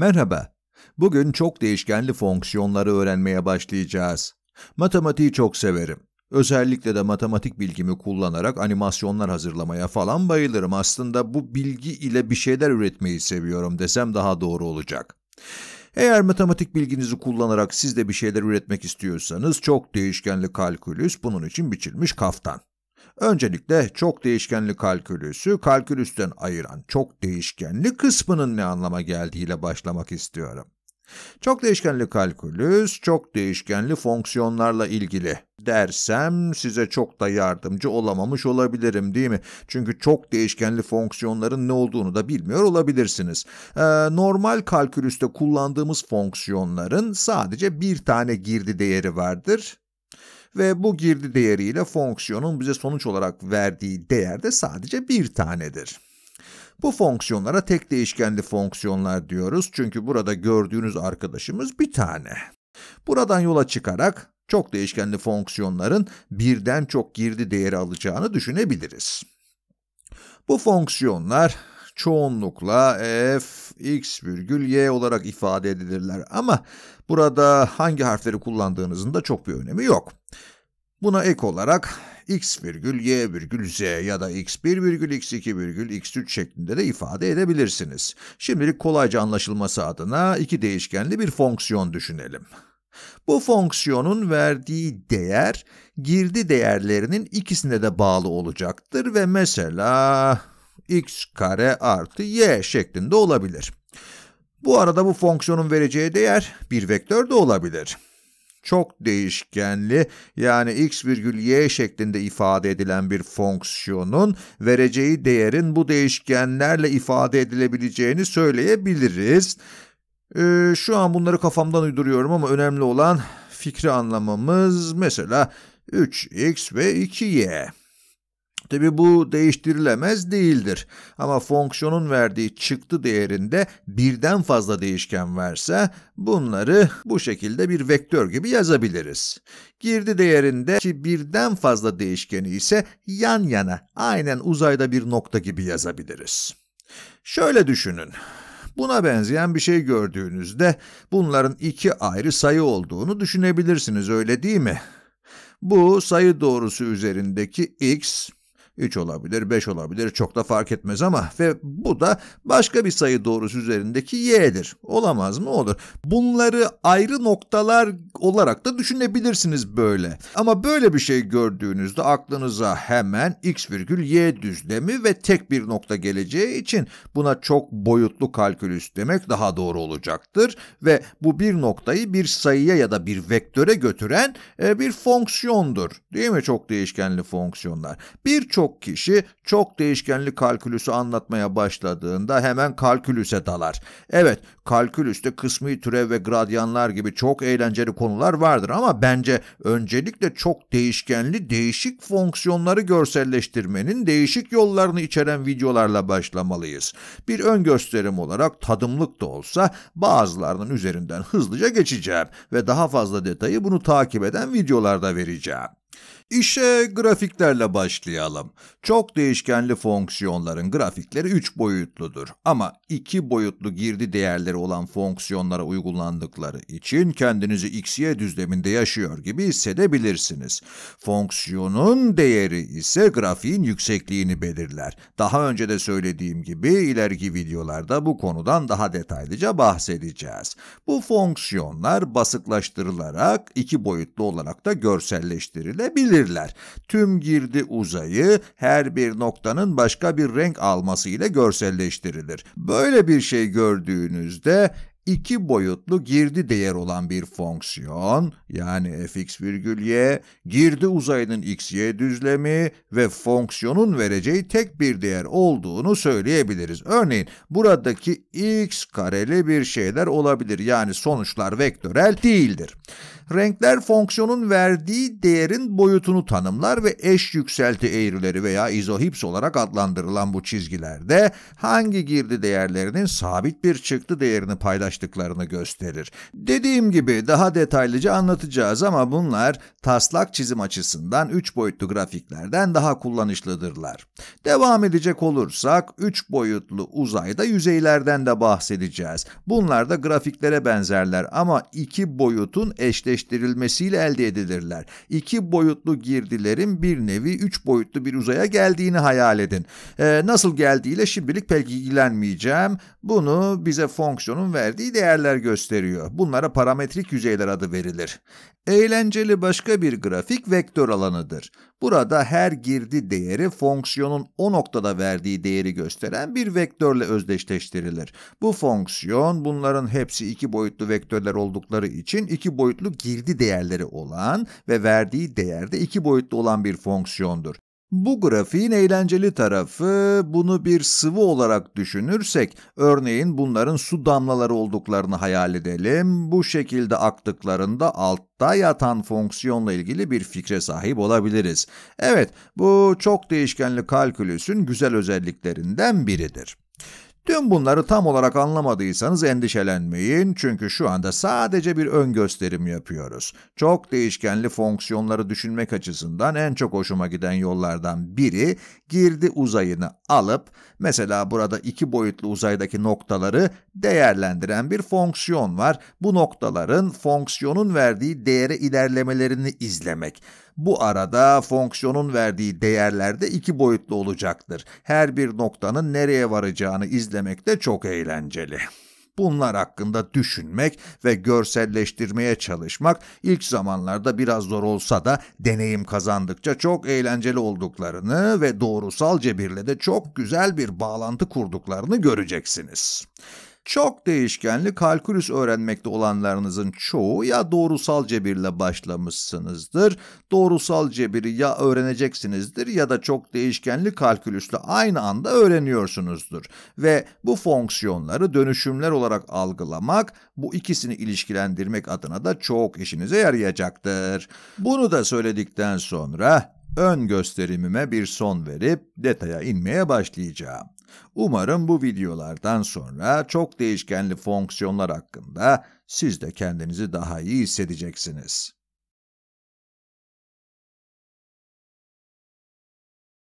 Merhaba, bugün çok değişkenli fonksiyonları öğrenmeye başlayacağız. Matematiği çok severim. Özellikle de matematik bilgimi kullanarak animasyonlar hazırlamaya falan bayılırım. Aslında bu bilgi ile bir şeyler üretmeyi seviyorum desem daha doğru olacak. Eğer matematik bilginizi kullanarak siz de bir şeyler üretmek istiyorsanız, çok değişkenli kalkülüs bunun için biçilmiş kaftan. Öncelikle çok değişkenli kalkülüsü kalkülüsten ayıran çok değişkenli kısmının ne anlama geldiğiyle başlamak istiyorum. Çok değişkenli kalkülüs, çok değişkenli fonksiyonlarla ilgili dersem size çok da yardımcı olamamış olabilirim, değil mi? Çünkü çok değişkenli fonksiyonların ne olduğunu da bilmiyor olabilirsiniz. Normal kalkülüste kullandığımız fonksiyonların sadece bir tane girdi değeri vardır. Ve bu girdi değeriyle fonksiyonun bize sonuç olarak verdiği değer de sadece bir tanedir. Bu fonksiyonlara tek değişkenli fonksiyonlar diyoruz çünkü burada gördüğünüz arkadaşımız bir tane. Buradan yola çıkarak çok değişkenli fonksiyonların birden çok girdi değeri alacağını düşünebiliriz. Bu fonksiyonlar çoğunlukla f(x,y) olarak ifade edilirler ama burada hangi harfleri kullandığınızın da çok bir önemi yok. Buna ek olarak x,y,z ya da x1,x2,x3 şeklinde de ifade edebilirsiniz. Şimdilik kolayca anlaşılması adına iki değişkenli bir fonksiyon düşünelim. Bu fonksiyonun verdiği değer girdi değerlerinin ikisine de bağlı olacaktır ve mesela x² artı y şeklinde olabilir. Bu arada bu fonksiyonun vereceği değer bir vektör de olabilir. Çok değişkenli yani x,y şeklinde ifade edilen bir fonksiyonun vereceği değerin bu değişkenlerle ifade edilebileceğini söyleyebiliriz. Şu an bunları kafamdan uyduruyorum ama önemli olan fikri anlamamız. Mesela 3x ve 2y. Tabi bu değiştirilemez değildir ama fonksiyonun verdiği çıktı değerinde birden fazla değişken varsa bunları bu şekilde bir vektör gibi yazabiliriz. Girdi değerindeki birden fazla değişkeni ise yan yana, aynen uzayda bir nokta gibi yazabiliriz. Şöyle düşünün. Buna benzeyen bir şey gördüğünüzde bunların iki ayrı sayı olduğunu düşünebilirsiniz, öyle değil mi? Bu sayı doğrusu üzerindeki x 3 olabilir, 5 olabilir, çok da fark etmez ama ve bu da başka bir sayı doğrusu üzerindeki y'dir. Olamaz mı? Olur. Bunları ayrı noktalar olarak da düşünebilirsiniz böyle. Ama böyle bir şey gördüğünüzde aklınıza hemen x,y düzlemi ve tek bir nokta geleceği için buna çok boyutlu kalkülüs demek daha doğru olacaktır. Ve bu bir noktayı bir sayıya ya da bir vektöre götüren bir fonksiyondur. Değil mi? Çok değişkenli fonksiyonlar. Birçok kişi çok değişkenli kalkülüsü anlatmaya başladığında hemen kalkülüse dalar. Evet, kalkülüste kısmi türev ve gradyanlar gibi çok eğlenceli konular vardır ama bence öncelikle çok değişkenli değişik fonksiyonları görselleştirmenin değişik yollarını içeren videolarla başlamalıyız. Bir ön gösterim olarak tadımlık da olsa bazılarının üzerinden hızlıca geçeceğim ve daha fazla detayı bunu takip eden videolarda vereceğim. İşe grafiklerle başlayalım. Çok değişkenli fonksiyonların grafikleri 3 boyutludur. Ama 2 boyutlu girdi değerleri olan fonksiyonlara uygulandıkları için kendinizi x-y düzleminde yaşıyor gibi hissedebilirsiniz. Fonksiyonun değeri ise grafiğin yüksekliğini belirler. Daha önce de söylediğim gibi ileriki videolarda bu konudan daha detaylıca bahsedeceğiz. Bu fonksiyonlar basitleştirilerek 2 boyutlu olarak da görselleştirilebilir. Tüm girdi uzayı her bir noktanın başka bir renk alması ile görselleştirilir. Böyle bir şey gördüğünüzde iki boyutlu girdi değer olan bir fonksiyon yani f(x,y), girdi uzayının x-y düzlemi ve fonksiyonun vereceği tek bir değer olduğunu söyleyebiliriz. Örneğin buradaki x kareli bir şeyler olabilir yani sonuçlar vektörel değildir. Renkler fonksiyonun verdiği değerin boyutunu tanımlar ve eş yükselti eğrileri veya izohips olarak adlandırılan bu çizgilerde hangi girdi değerlerinin sabit bir çıktı değerini paylaştığı başlıklarını gösterir. Dediğim gibi daha detaylıca anlatacağız ama bunlar taslak çizim açısından 3 boyutlu grafiklerden daha kullanışlıdırlar. Devam edecek olursak 3 boyutlu uzayda yüzeylerden de bahsedeceğiz. Bunlar da grafiklere benzerler ama 2 boyutun eşleştirilmesiyle elde edilirler. 2 boyutlu girdilerin bir nevi 3 boyutlu bir uzaya geldiğini hayal edin. Nasıl geldiğiyle şimdilik pek ilgilenmeyeceğim. Bunu bize fonksiyonun verdiği değerler gösteriyor. Bunlara parametrik yüzeyler adı verilir. Eğlenceli başka bir grafik vektör alanıdır. Burada her girdi değeri fonksiyonun o noktada verdiği değeri gösteren bir vektörle özdeşleştirilir. Bu fonksiyon bunların hepsi 2 boyutlu vektörler oldukları için 2 boyutlu girdi değerleri olan ve verdiği değerde 2 boyutlu olan bir fonksiyondur. Bu grafiğin eğlenceli tarafı, bunu bir sıvı olarak düşünürsek, örneğin bunların su damlaları olduklarını hayal edelim. Bu şekilde aktıklarında altta yatan fonksiyonla ilgili bir fikre sahip olabiliriz. Evet, bu çok değişkenli kalkülüsün güzel özelliklerinden biridir. Tüm bunları tam olarak anlamadıysanız endişelenmeyin çünkü şu anda sadece bir ön gösterim yapıyoruz. Çok değişkenli fonksiyonları düşünmek açısından en çok hoşuma giden yollardan biri girdi uzayını alıp mesela burada 2 boyutlu uzaydaki noktaları değerlendiren bir fonksiyon var. Bu noktaların fonksiyonun verdiği değere ilerlemelerini izlemek. Bu arada fonksiyonun verdiği değerler de 2 boyutlu olacaktır. Her bir noktanın nereye varacağını izlemek de çok eğlenceli. Bunlar hakkında düşünmek ve görselleştirmeye çalışmak ilk zamanlarda biraz zor olsa da deneyim kazandıkça çok eğlenceli olduklarını ve doğrusal cebirle de çok güzel bir bağlantı kurduklarını göreceksiniz. Çok değişkenli kalkülüs öğrenmekte olanlarınızın çoğu ya doğrusal cebirle başlamışsınızdır, doğrusal cebiri ya öğreneceksinizdir ya da çok değişkenli kalkülüsle aynı anda öğreniyorsunuzdur. Ve bu fonksiyonları dönüşümler olarak algılamak, bu ikisini ilişkilendirmek adına da çok işinize yarayacaktır. Bunu da söyledikten sonra ön gösterimime bir son verip detaya inmeye başlayacağım. Umarım bu videolardan sonra çok değişkenli fonksiyonlar hakkında siz de kendinizi daha iyi hissedeceksiniz.